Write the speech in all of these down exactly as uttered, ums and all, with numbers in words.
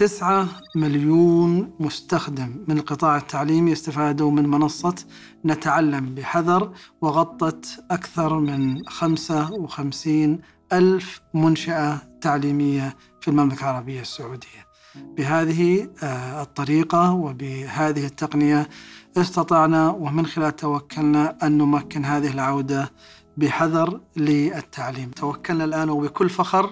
تسعة مليون مستخدم من القطاع التعليمي استفادوا من منصة نتعلم بحذر، وغطت أكثر من خمسة وخمسين ألف منشأة تعليمية في المملكة العربية السعودية. بهذه الطريقة وبهذه التقنية استطعنا ومن خلال توكلنا أن نمكن هذه العودة بحذر للتعليم. توكلنا الآن وبكل فخر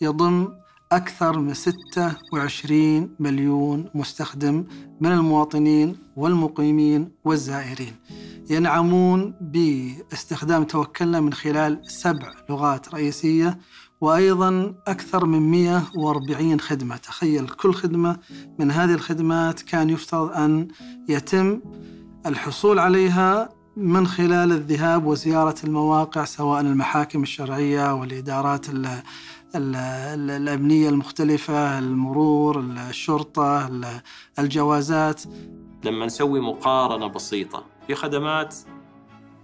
يضم أكثر من ستة وعشرين مليون مستخدم من المواطنين والمقيمين والزائرين، ينعمون باستخدام توكلنا من خلال سبع لغات رئيسية، وأيضاً أكثر من مئة وأربعين خدمة. تخيل كل خدمة من هذه الخدمات كان يفترض أن يتم الحصول عليها من خلال الذهاب وزيارة المواقع، سواء المحاكم الشرعية والإدارات الأمنية المختلفة، المرور، الشرطة، الجوازات. لما نسوي مقارنة بسيطة في خدمات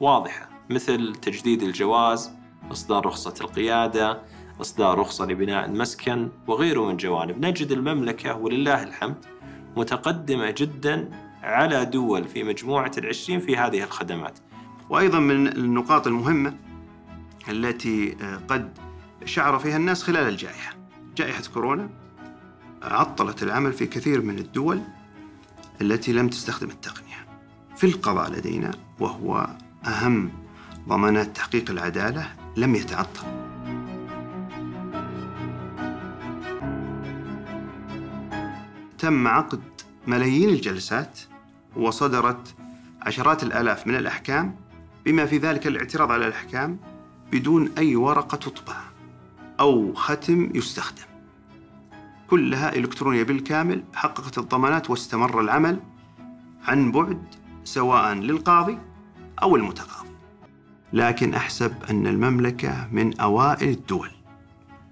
واضحة مثل تجديد الجواز، إصدار رخصة القيادة، إصدار رخصة لبناء المسكن وغيره من جوانب، نجد المملكة ولله الحمد متقدمة جداً على دول في مجموعة العشرين في هذه الخدمات. وأيضاً من النقاط المهمة التي قد شعر فيها الناس خلال الجائحة، جائحة كورونا عطلت العمل في كثير من الدول التي لم تستخدم التقنية. في القضاء لدينا، وهو أهم ضمانات تحقيق العدالة، لم يتعطل. تم عقد ملايين الجلسات وصدرت عشرات الآلاف من الأحكام، بما في ذلك الاعتراض على الأحكام بدون أي ورقة تطبع أو ختم يستخدم، كلها إلكترونية بالكامل. حققت الضمانات واستمر العمل عن بعد سواء للقاضي أو المتقاضي. لكن أحسب أن المملكة من أوائل الدول،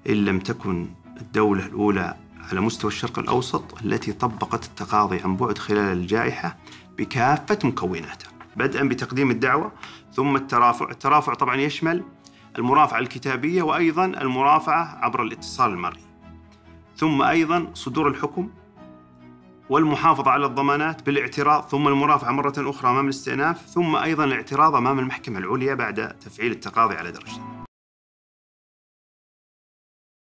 إن لم تكن الدولة الأولى على مستوى الشرق الأوسط، التي طبقت التقاضي عن بعد خلال الجائحة بكافة مكوناتها، بدءاً بتقديم الدعوة ثم الترافع. الترافع طبعاً يشمل المرافعة الكتابية وأيضاً المرافعة عبر الاتصال المرئي، ثم أيضاً صدور الحكم والمحافظة على الضمانات بالاعتراض، ثم المرافعة مرة أخرى أمام الاستئناف، ثم أيضاً الاعتراض أمام المحكمة العليا بعد تفعيل التقاضي على درجتين.